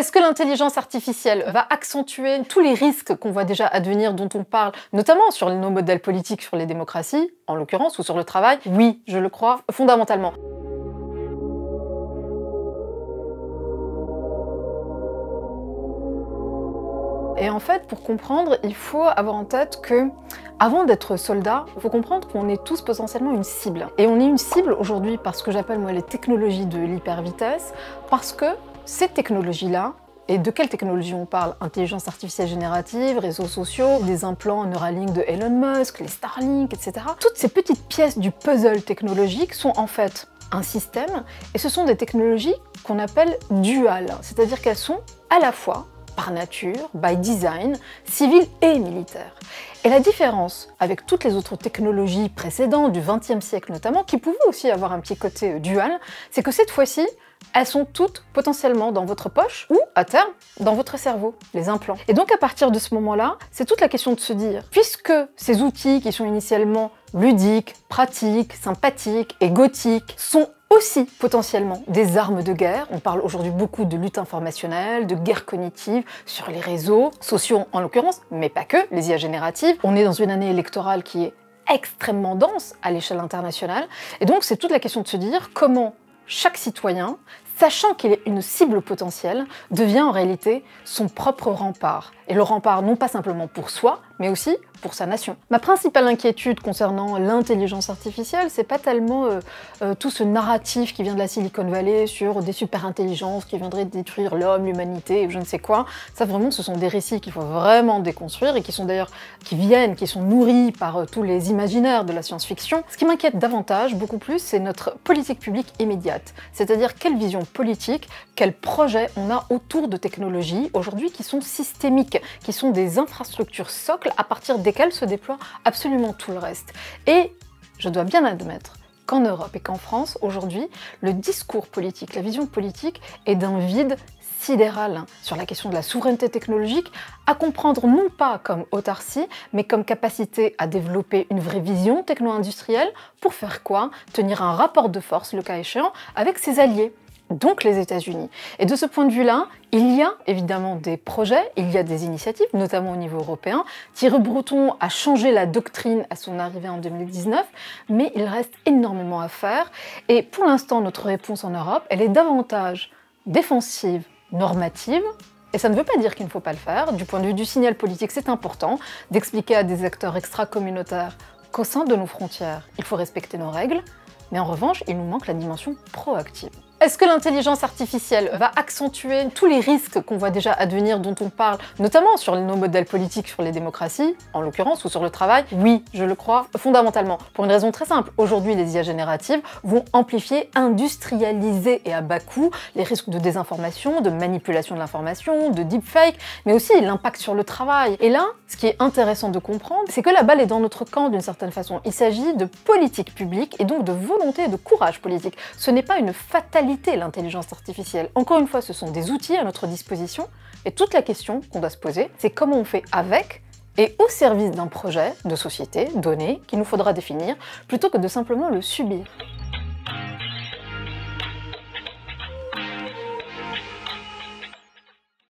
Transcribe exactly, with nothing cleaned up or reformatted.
Est-ce que l'intelligence artificielle va accentuer tous les risques qu'on voit déjà à venir, dont on parle, notamment sur nos modèles politiques, sur les démocraties, en l'occurrence, ou sur le travail? Oui, je le crois fondamentalement. Et en fait, pour comprendre, il faut avoir en tête que, avant d'être soldat, il faut comprendre qu'on est tous potentiellement une cible. Et on est une cible aujourd'hui par ce que j'appelle moi les technologies de l'hypervitesse, parce que ces technologies-là, et de quelles technologies on parle? Intelligence artificielle générative, réseaux sociaux, des implants Neuralink de Elon Musk, les Starlink, et cetera. Toutes ces petites pièces du puzzle technologique sont en fait un système, et ce sont des technologies qu'on appelle duales, c'est-à-dire qu'elles sont à la fois par nature, by design, civil et militaire. Et la différence avec toutes les autres technologies précédentes, du vingtième siècle notamment, qui pouvaient aussi avoir un petit côté dual, c'est que cette fois-ci, elles sont toutes potentiellement dans votre poche ou, à terme, dans votre cerveau, les implants. Et donc à partir de ce moment-là, c'est toute la question de se dire, puisque ces outils qui sont initialement ludiques, pratiques, sympathiques et gothiques sont aussi potentiellement des armes de guerre. On parle aujourd'hui beaucoup de lutte informationnelle, de guerre cognitive sur les réseaux sociaux en l'occurrence, mais pas que, les I A génératives. On est dans une année électorale qui est extrêmement dense à l'échelle internationale. Et donc c'est toute la question de se dire comment chaque citoyen, sachant qu'il est une cible potentielle, devient en réalité son propre rempart. Et le rempart non pas simplement pour soi, mais aussi pour sa nation. Ma principale inquiétude concernant l'intelligence artificielle, c'est pas tellement euh, euh, tout ce narratif qui vient de la Silicon Valley sur des super-intelligences qui viendraient détruire l'homme, l'humanité, je ne sais quoi. Ça vraiment, ce sont des récits qu'il faut vraiment déconstruire et qui sont d'ailleurs, qui viennent, qui sont nourris par euh, tous les imaginaires de la science-fiction. Ce qui m'inquiète davantage, beaucoup plus, c'est notre politique publique immédiate. C'est-à-dire quelle vision politique, quel projet on a autour de technologies aujourd'hui qui sont systémiques, qui sont des infrastructures socles à partir desquelles se déploie absolument tout le reste. Et je dois bien admettre qu'en Europe et qu'en France, aujourd'hui, le discours politique, la vision politique est d'un vide sidéral sur la question de la souveraineté technologique, à comprendre non pas comme autarcie, mais comme capacité à développer une vraie vision techno-industrielle pour faire quoi? Tenir un rapport de force, le cas échéant, avec ses alliés, donc les États-Unis. Et de ce point de vue-là, il y a évidemment des projets, il y a des initiatives, notamment au niveau européen. Thierry Breton a changé la doctrine à son arrivée en deux mille dix-neuf, mais il reste énormément à faire. Et pour l'instant, notre réponse en Europe, elle est davantage défensive, normative. Et ça ne veut pas dire qu'il ne faut pas le faire. Du point de vue du signal politique, c'est important d'expliquer à des acteurs extra-communautaires qu'au sein de nos frontières, il faut respecter nos règles. Mais en revanche, il nous manque la dimension proactive. Est-ce que l'intelligence artificielle va accentuer tous les risques qu'on voit déjà à venir, dont on parle, notamment sur nos modèles politiques, sur les démocraties, en l'occurrence, ou sur le travail? Oui, je le crois fondamentalement, pour une raison très simple. Aujourd'hui, les I A génératives vont amplifier, industrialiser et à bas coût les risques de désinformation, de manipulation de l'information, de deepfake, mais aussi l'impact sur le travail. Et là, ce qui est intéressant de comprendre, c'est que la balle est dans notre camp d'une certaine façon. Il s'agit de politique publique et donc de volonté et de courage politique. Ce n'est pas une fatalité, l'intelligence artificielle. Encore une fois, ce sont des outils à notre disposition et toute la question qu'on doit se poser, c'est comment on fait avec et au service d'un projet de société donné qu'il nous faudra définir plutôt que de simplement le subir.